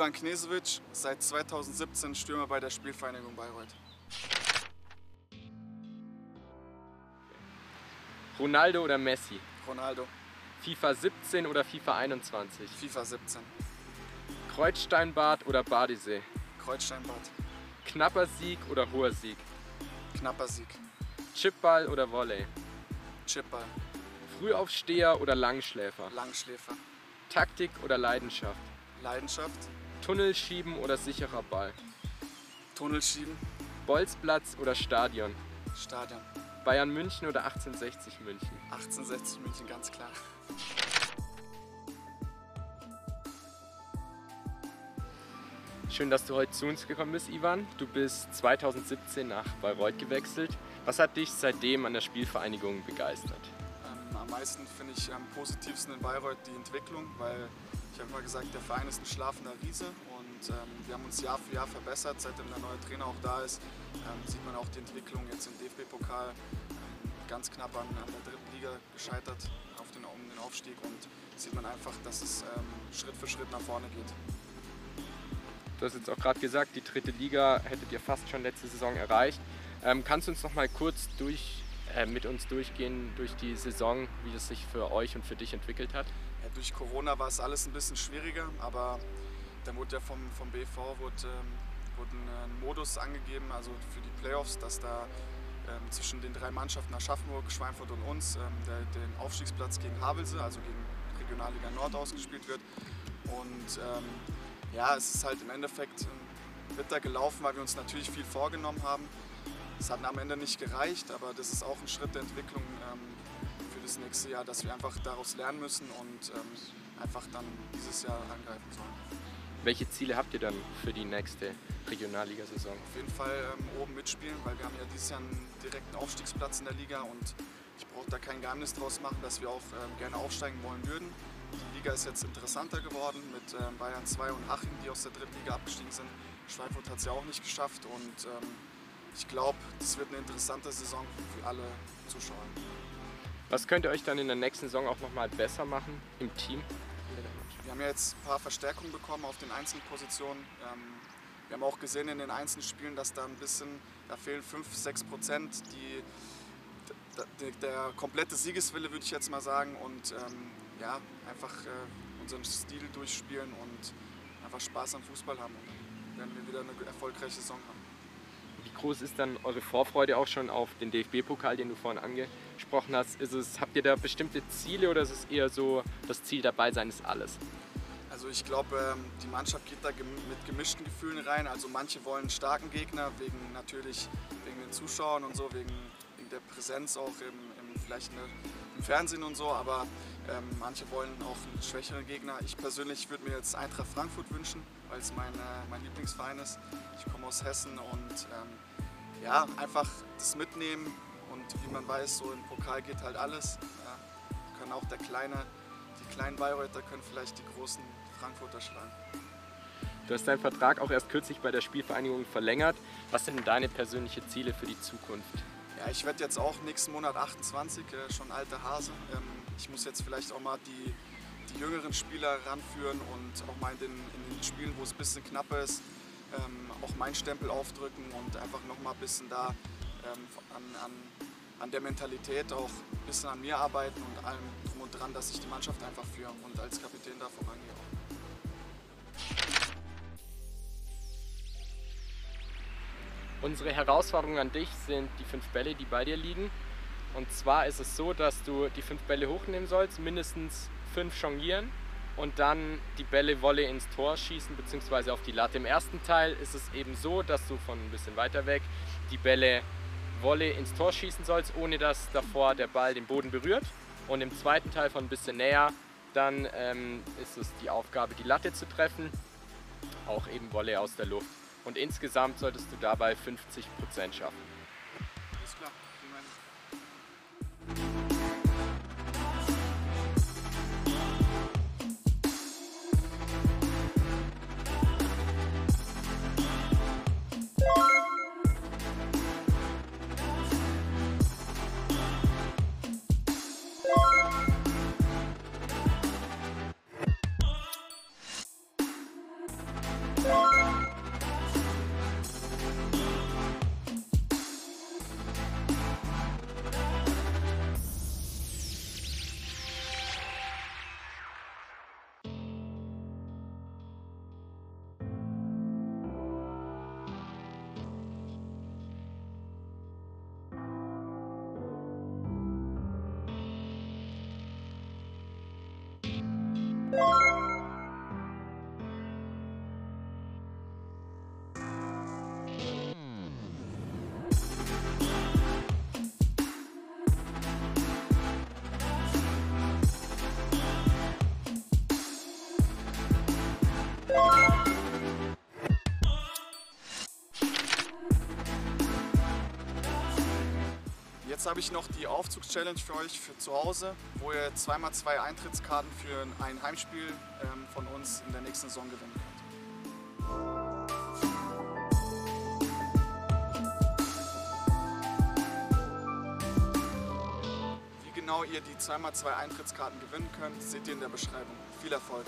Ivan Knezevic, seit 2017 Stürmer bei der Spielvereinigung Bayreuth. Ronaldo oder Messi? Ronaldo. FIFA 17 oder FIFA 21? FIFA 17. Kreuzsteinbad oder Badesee? Kreuzsteinbad. Knapper Sieg oder hoher Sieg? Knapper Sieg. Chipball oder Volley? Chipball. Frühaufsteher oder Langschläfer? Langschläfer. Taktik oder Leidenschaft? Leidenschaft. Tunnelschieben oder sicherer Ball? Tunnelschieben. Bolzplatz oder Stadion? Stadion. Bayern München oder 1860 München? 1860 München, ganz klar. Schön, dass du heute zu uns gekommen bist, Ivan. Du bist 2017 nach Bayreuth gewechselt. Was hat dich seitdem an der Spielvereinigung begeistert? Am meisten finde ich am positivsten in Bayreuth die Entwicklung, weil ich habe immer gesagt, der Verein ist ein schlafender Riese und wir haben uns Jahr für Jahr verbessert. Seitdem der neue Trainer auch da ist, sieht man auch die Entwicklung jetzt im DFB-Pokal. Ganz knapp an der dritten Liga gescheitert um den Aufstieg, und sieht man einfach, dass es Schritt für Schritt nach vorne geht. Du hast jetzt auch gerade gesagt, die dritte Liga hättet ihr fast schon letzte Saison erreicht. Kannst du uns noch mal kurz mit uns durchgehen durch die Saison, wie es sich für euch und für dich entwickelt hat? Ja, durch Corona war es alles ein bisschen schwieriger, aber dann wurde ja vom BV wurde ein Modus angegeben, also für die Playoffs, dass da zwischen den drei Mannschaften Aschaffenburg, Schweinfurt und uns den Aufstiegsplatz gegen Habelse, also gegen Regionalliga Nord, ausgespielt wird. Und ja, es ist halt im Endeffekt bitter gelaufen, weil wir uns natürlich viel vorgenommen haben. Es hat am Ende nicht gereicht, aber das ist auch ein Schritt der Entwicklung für das nächste Jahr, dass wir einfach daraus lernen müssen und einfach dann dieses Jahr angreifen sollen. Welche Ziele habt ihr dann für die nächste Regionalliga-Saison? Auf jeden Fall oben mitspielen, weil wir haben ja dieses Jahr einen direkten Aufstiegsplatz in der Liga, und ich brauche da kein Geheimnis draus machen, dass wir auch gerne aufsteigen wollen würden. Die Liga ist jetzt interessanter geworden mit Bayern 2 und Haching, die aus der dritten Liga abgestiegen sind. Schweinfurt hat es ja auch nicht geschafft, und ich glaube, das wird eine interessante Saison für alle Zuschauer. Was könnt ihr euch dann in der nächsten Saison auch nochmal besser machen im Team? Wir haben ja jetzt ein paar Verstärkungen bekommen auf den einzelnen Positionen. Wir haben auch gesehen in den einzelnen Spielen, dass da ein bisschen, da fehlen 5–6%, der komplette Siegeswille, würde ich jetzt mal sagen, und ja, einfach unseren Stil durchspielen und einfach Spaß am Fußball haben, und dann werden wir wieder eine erfolgreiche Saison haben. Wie groß ist dann eure Vorfreude auch schon auf den DFB-Pokal, den du vorhin angesprochen hast? Habt ihr da bestimmte Ziele, oder ist es eher so, das Ziel dabei sein ist alles? Also ich glaube, die Mannschaft geht da mit gemischten Gefühlen rein. Also manche wollen einen starken Gegner, wegen den Zuschauern und so, wegen der Präsenz auch vielleicht im Fernsehen und so, aber manche wollen auch einen schwächeren Gegner. Ich persönlich würde mir jetzt Eintracht Frankfurt wünschen, weil es mein Lieblingsverein ist. Ich komme aus Hessen, und ja, einfach das mitnehmen, und wie man weiß, so im Pokal geht halt alles. Ja, können auch die kleinen Bayreuther können vielleicht die großen Frankfurter schlagen. Du hast deinen Vertrag auch erst kürzlich bei der Spielvereinigung verlängert. Was sind denn deine persönlichen Ziele für die Zukunft? Ja, ich werde jetzt auch nächsten Monat 28, schon alter Hase. Ich muss jetzt vielleicht auch mal die jüngeren Spieler ranführen und auch mal in den Spielen, wo es ein bisschen knapper ist, auch meinen Stempel aufdrücken und einfach noch mal ein bisschen da an der Mentalität auch ein bisschen an mir arbeiten und allem drum und dran, dass ich die Mannschaft einfach führe und als Kapitän da vorangehe auch. Unsere Herausforderungen an dich sind die 5 Bälle, die bei dir liegen. Und zwar ist es so, dass du die 5 Bälle hochnehmen sollst, mindestens 5 jonglieren und dann die Bälle Volley ins Tor schießen bzw. auf die Latte. Im ersten Teil ist es eben so, dass du von ein bisschen weiter weg die Bälle Volley ins Tor schießen sollst, ohne dass davor der Ball den Boden berührt. Und im zweiten Teil von ein bisschen näher, dann ist es die Aufgabe, die Latte zu treffen, auch eben Volley aus der Luft. Und insgesamt solltest du dabei 50% schaffen. Alles klar. Jetzt habe ich noch die Aufzugschallenge für euch für zu Hause, wo ihr 2×2 Eintrittskarten für ein Heimspiel von uns in der nächsten Saison gewinnen könnt. Wie genau ihr die 2×2 Eintrittskarten gewinnen könnt, seht ihr in der Beschreibung. Viel Erfolg!